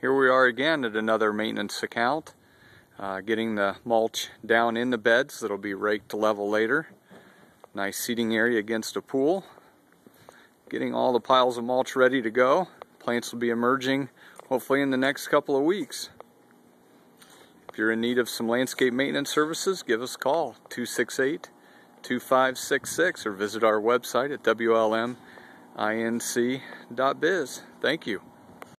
Here we are again at another maintenance account, getting the mulch down in the beds that'll be raked to level later. Nice seating area against a pool. Getting all the piles of mulch ready to go. Plants will be emerging hopefully in the next couple of weeks. If you're in need of some landscape maintenance services, give us a call, 268-2566, or visit our website at wlminc.biz. Thank you.